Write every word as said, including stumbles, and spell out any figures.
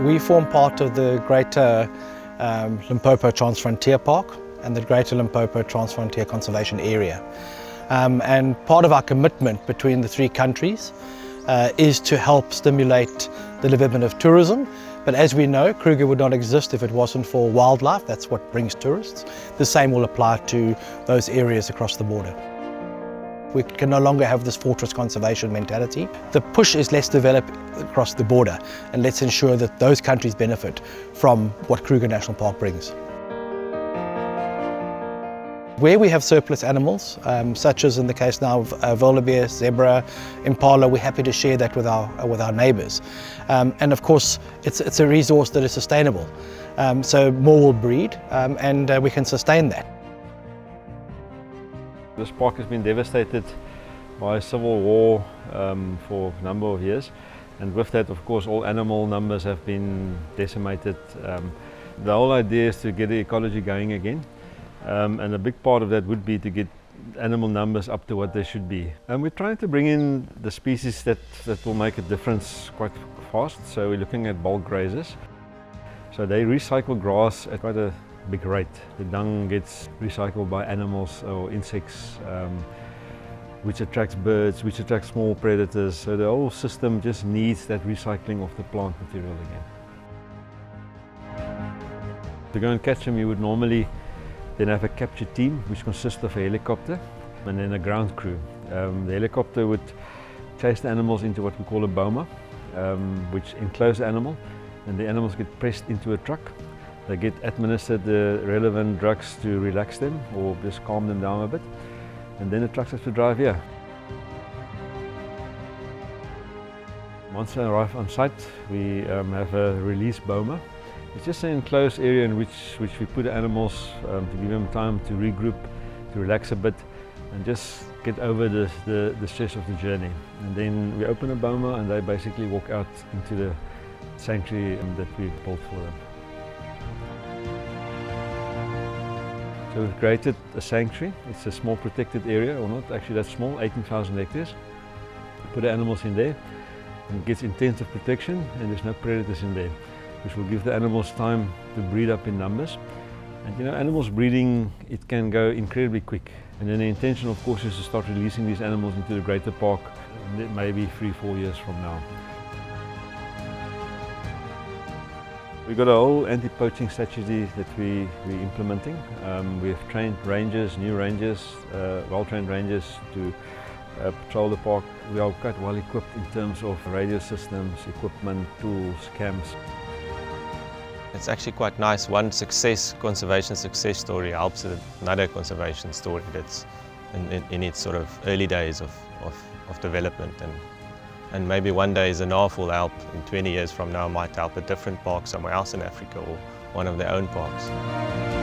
We form part of the Greater um, Limpopo Transfrontier Park and the Greater Limpopo Transfrontier Conservation Area. Um, and part of our commitment between the three countries uh, is to help stimulate the development of tourism. But as we know, Kruger would not exist if it wasn't for wildlife. That's what brings tourists. The same will apply to those areas across the border. We can no longer have this fortress conservation mentality. The push is let's develop across the border and let's ensure that those countries benefit from what Kruger National Park brings. Where we have surplus animals, um, such as in the case now of uh, wildebeest, zebra, impala, we're happy to share that with our, uh, with our neighbours. Um, and of course, it's, it's a resource that is sustainable. Um, so more will breed um, and uh, we can sustain that. This park has been devastated by civil war um, for a number of years. And with that, of course, all animal numbers have been decimated. Um, the whole idea is to get the ecology going again. Um, and a big part of that would be to get animal numbers up to what they should be. And we're trying to bring in the species that, that will make a difference quite fast. So we're looking at bulk grazers. So they recycle grass at quite a big rate. The dung gets recycled by animals or insects, um, which attracts birds, which attracts small predators. So the whole system just needs that recycling of the plant material again. To go and catch them, you would normally then have a capture team, which consists of a helicopter and then a ground crew. Um, the helicopter would chase the animals into what we call a boma, um, which encloses the animal, and the animals get pressed into a truck. They get administered the relevant drugs to relax them or just calm them down a bit, and then the trucks have to drive here. Once they arrive on site, we um, have a release boma. It's just an enclosed area in which, which we put animals um, to give them time to regroup, to relax a bit and just get over the, the, the stress of the journey. And then we open a boma and they basically walk out into the sanctuary that we built for them. So we've created a sanctuary. It's a small protected area, or not actually that small, eighteen thousand hectares. We put the animals in there and it gets intensive protection and there's no predators in there, which will give the animals time to breed up in numbers. And you know, animals breeding, it can go incredibly quick. And then the intention, of course, is to start releasing these animals into the greater park, maybe three, four years from now. We've got a whole anti-poaching strategy that we, we're implementing. Um, we've trained rangers, new rangers, uh, well-trained rangers to Uh, patrol the park. We are quite well equipped in terms of radio systems, equipment, tools, camps. It's actually quite nice. One success, conservation success story helps another conservation story that's in, in, in its sort of early days of, of, of development. And, and maybe one day Zanaf will help, in twenty years from now might help a different park somewhere else in Africa or one of their own parks.